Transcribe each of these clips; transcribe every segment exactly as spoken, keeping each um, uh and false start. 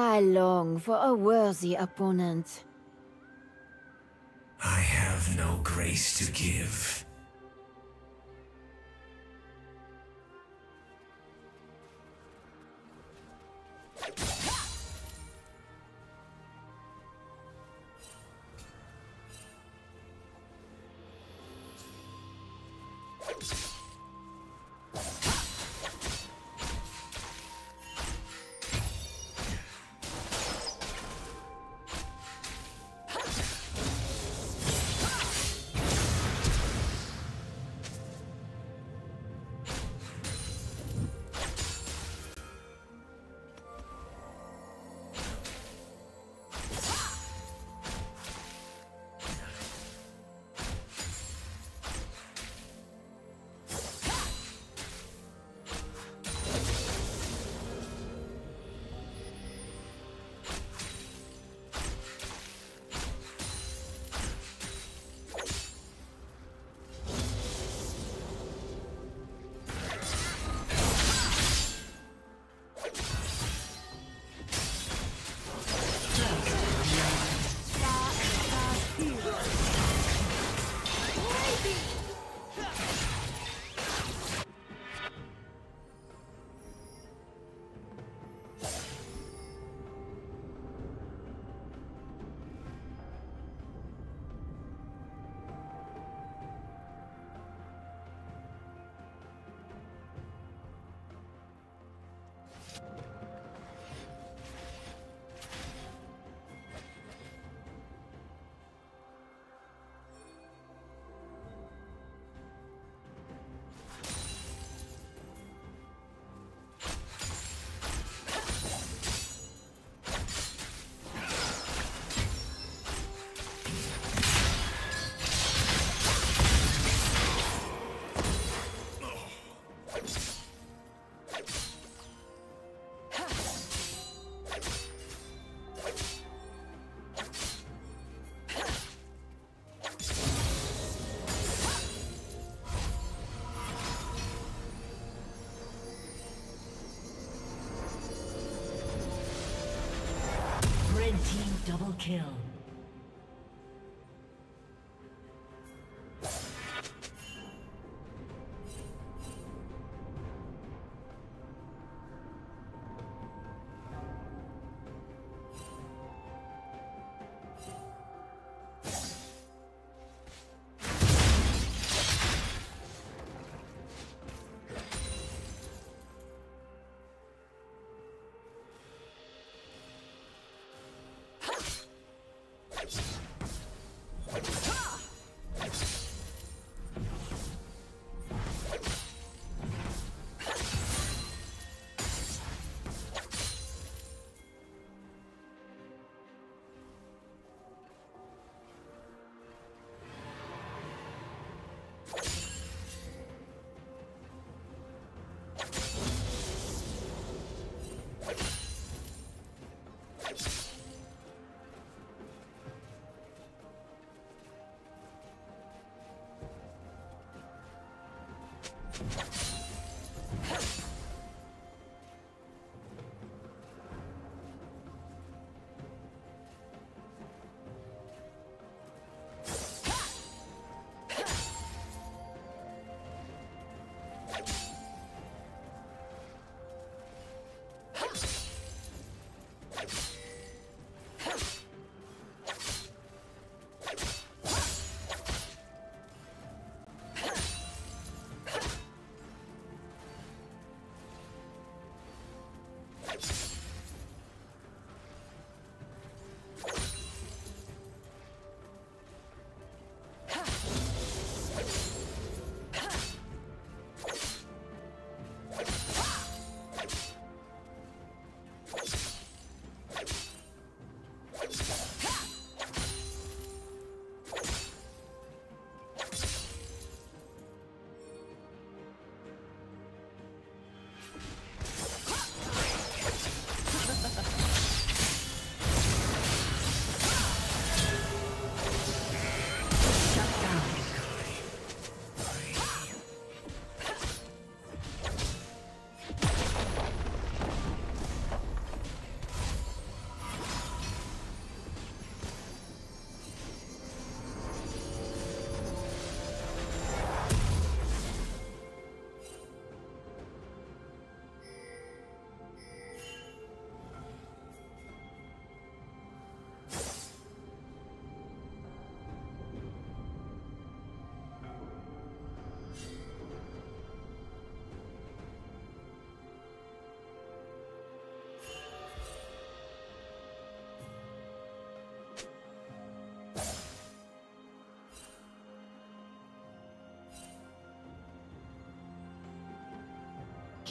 I long for a worthy opponent. I have no grace to give. Team double kill.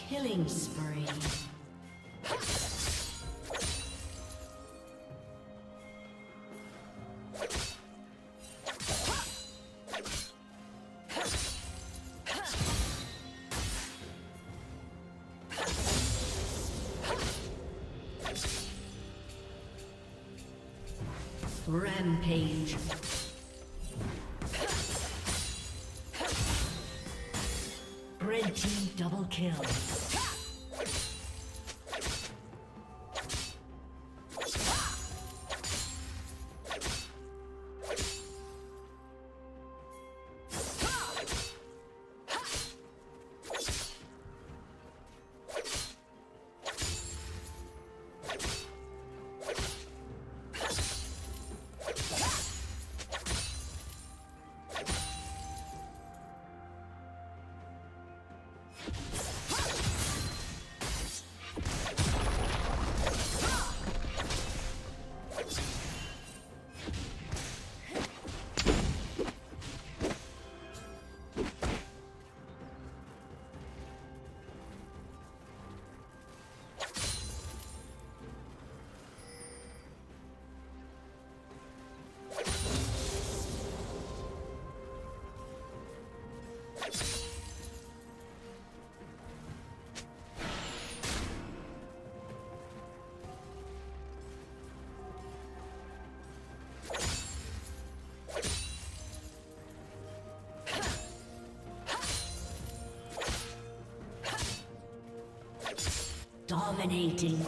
Killing spree. Rampage. Red team double kill. Dominating.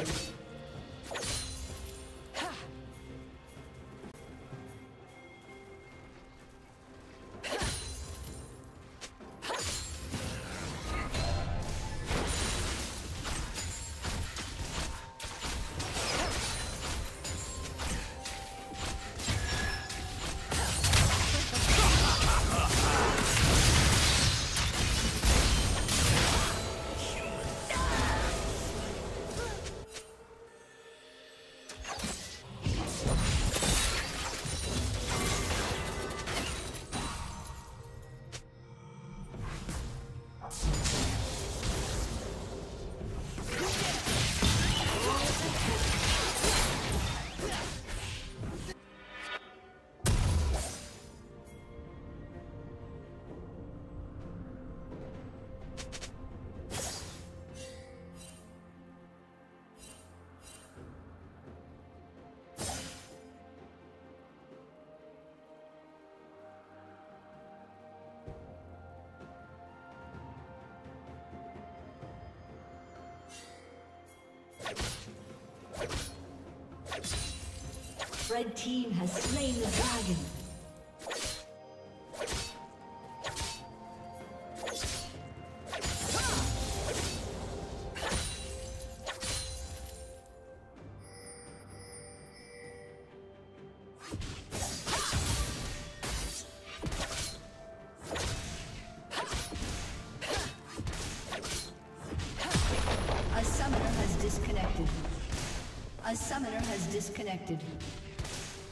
Red team has slain the dragon. A summoner has disconnected. A summoner has disconnected.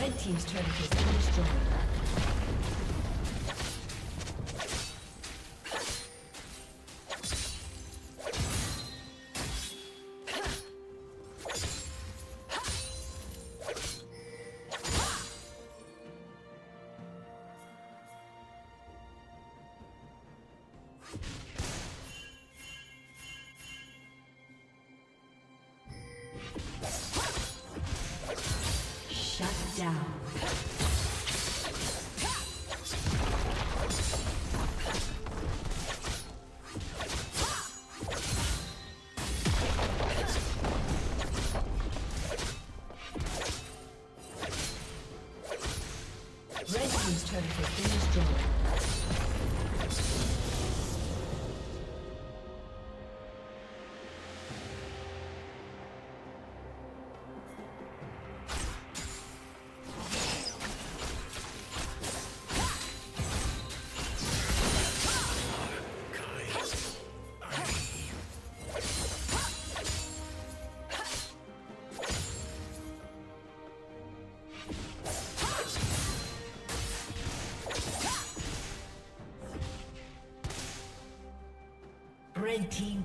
Red team's turret has been destroyed. Shut down. Red team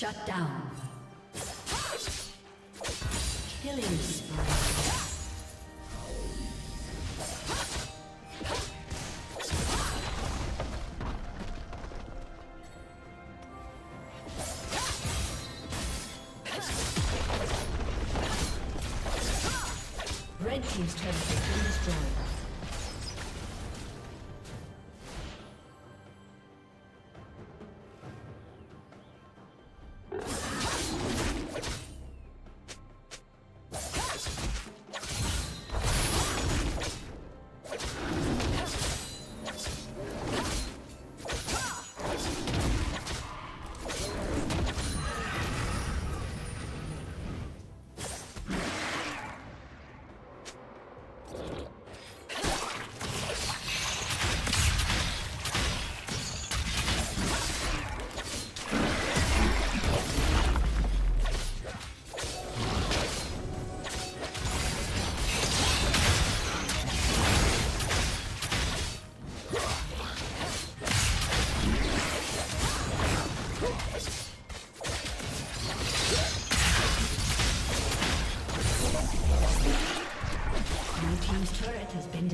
Shut down. Killing spree. Red team's turret has been destroyed.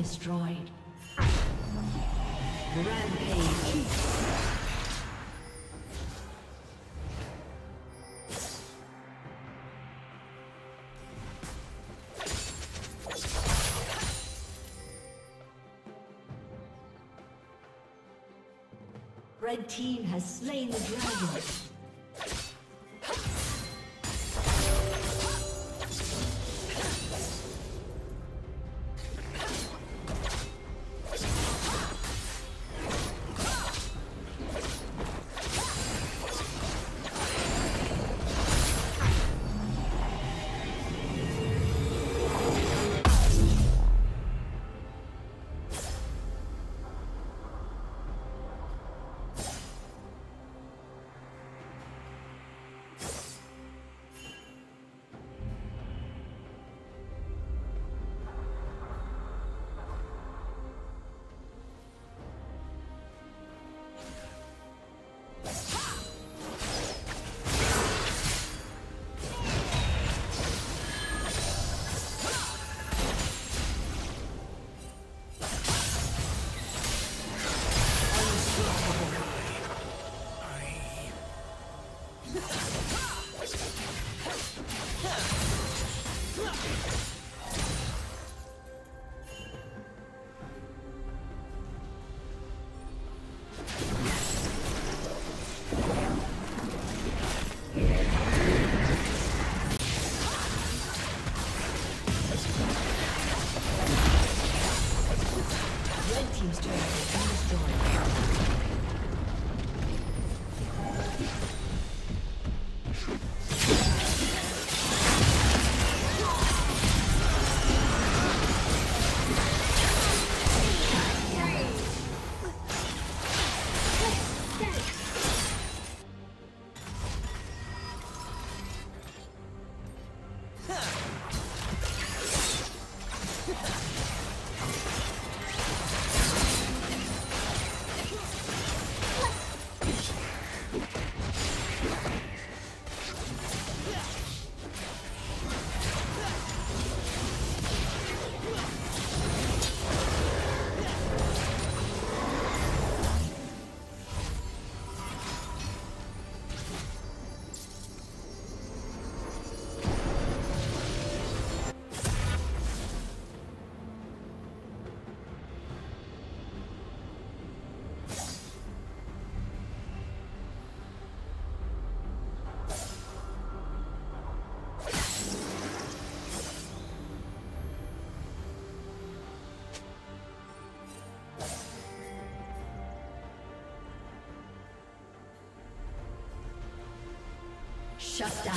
Destroyed. Rampage. Red team has slain the dragon. team's turret has been destroyed. Shut down.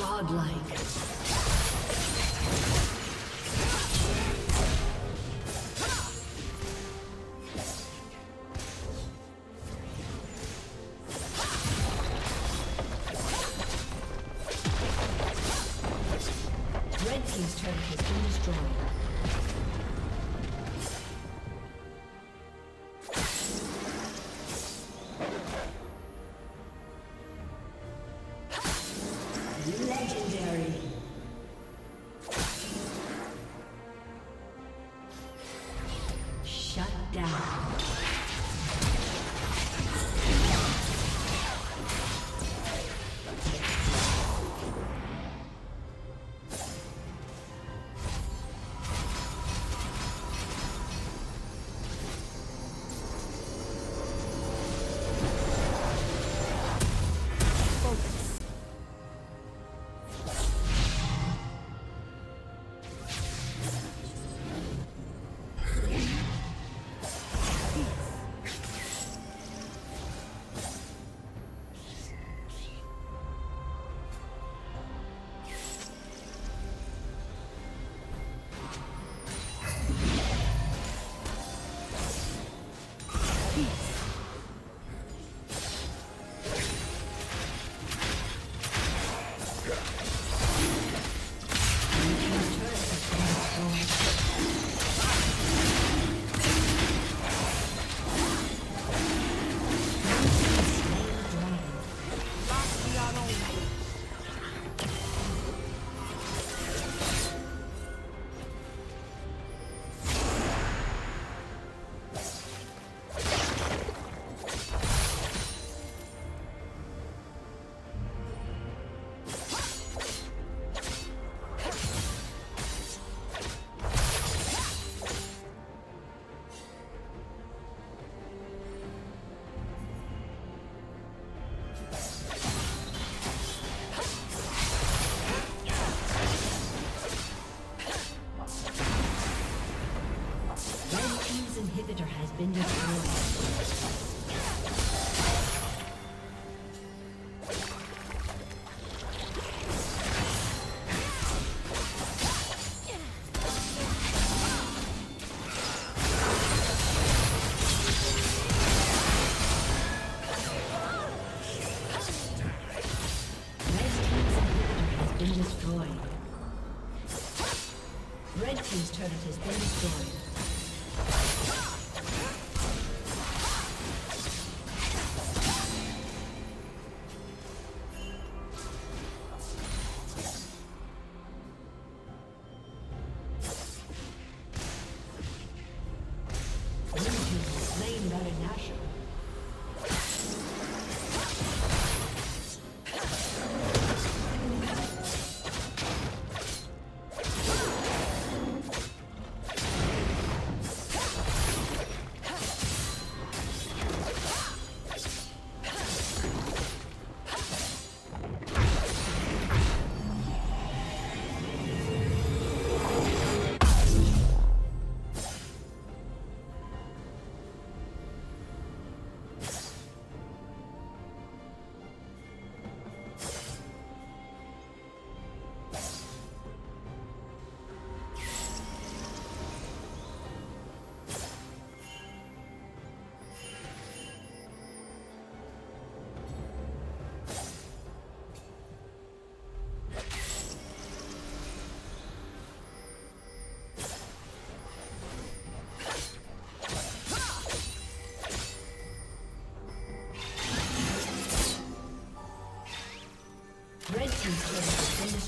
Godlike. Inhibitor has been destroyed. Red team's turret has been destroyed. Inhibitor has been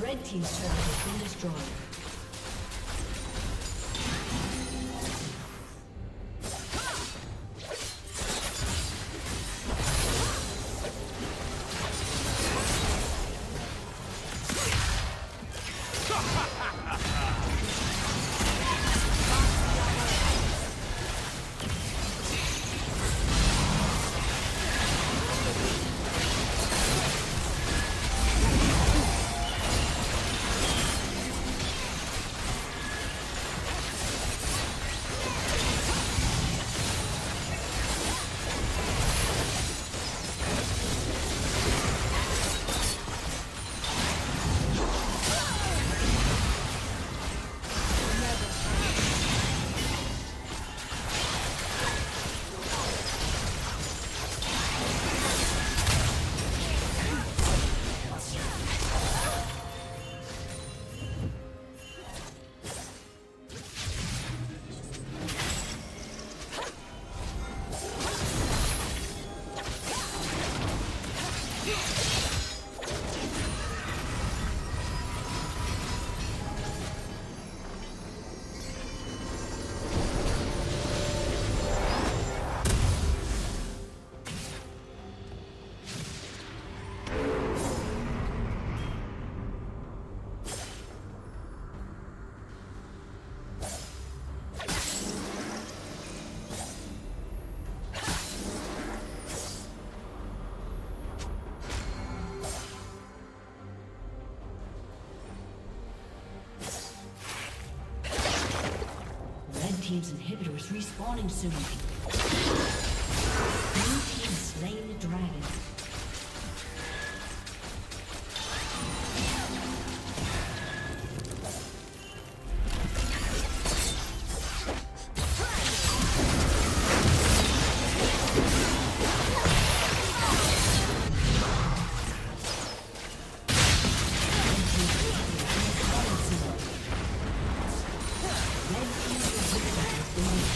Red team's turret has been destroyed. Team's inhibitor is respawning soon. New team slain the dragon. Thank you.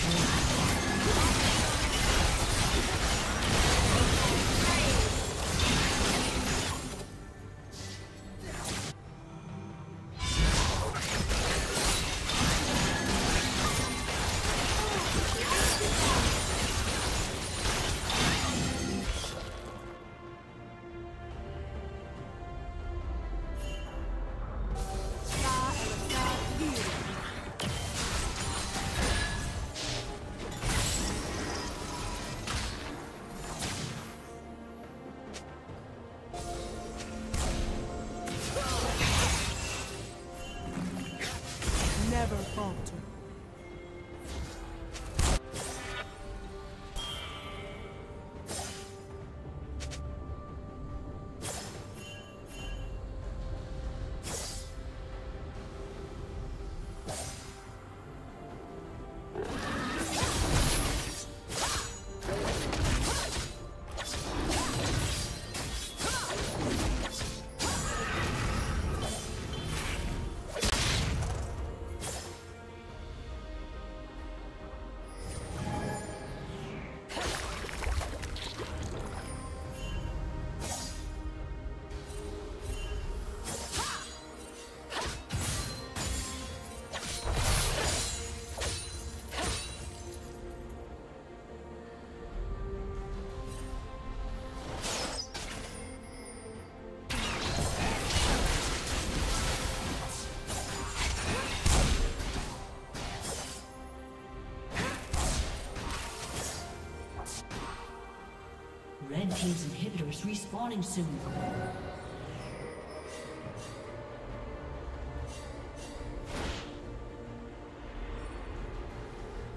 Red team's inhibitor is respawning soon.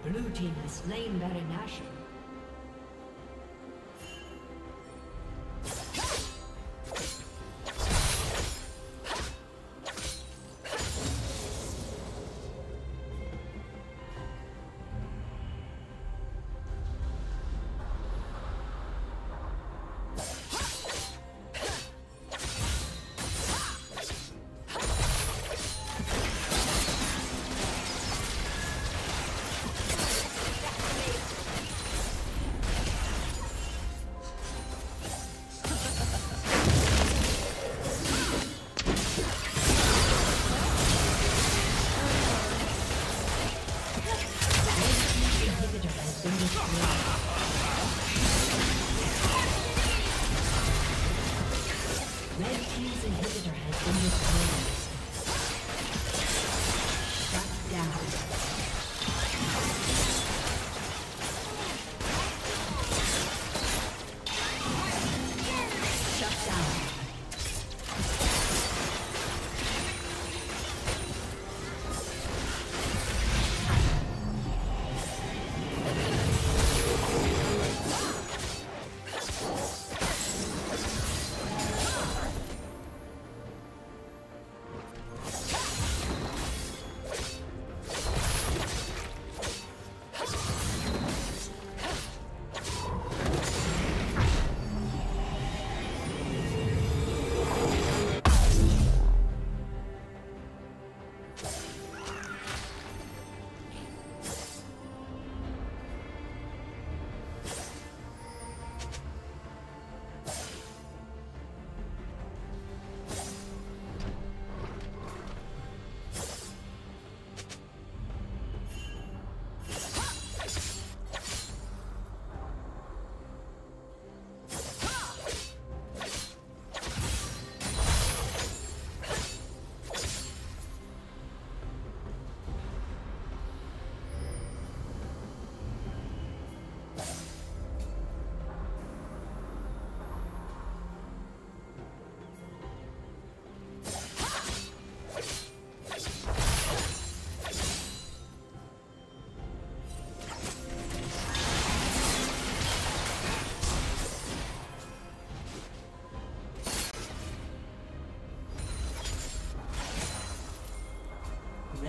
Blue team has slain Baron Nashor.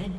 Red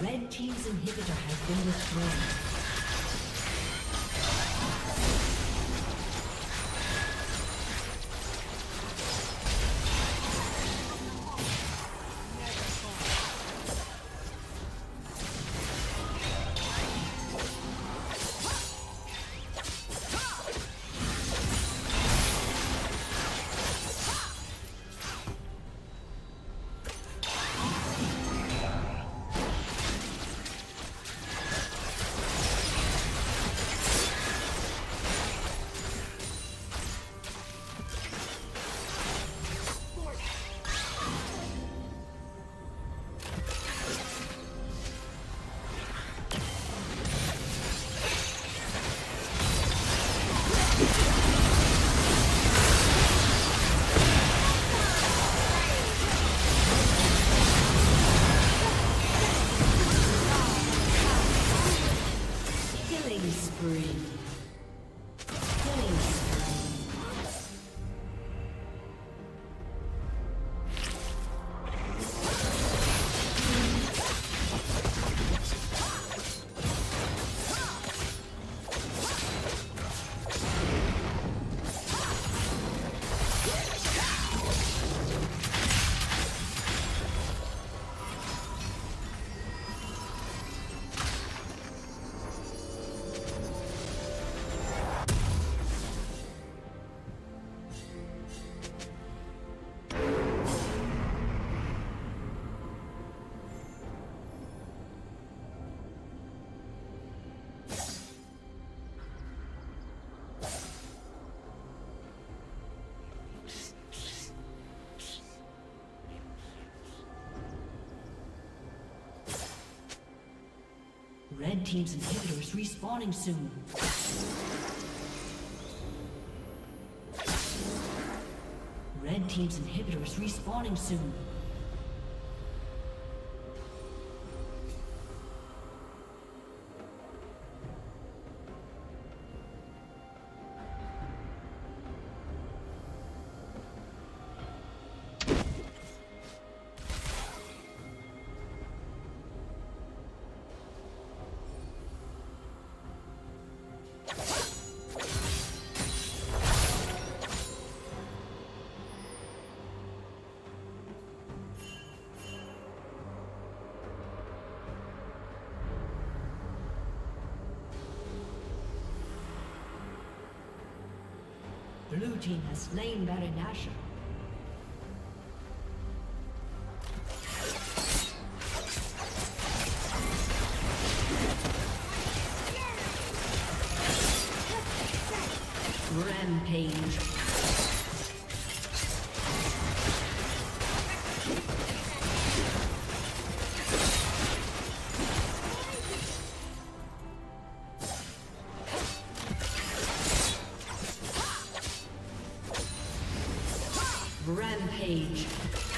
Red team's inhibitor has been destroyed. Red team's inhibitor is respawning soon. Red team's inhibitor is respawning soon. Blue team has slain Baron Nashor. Rampage.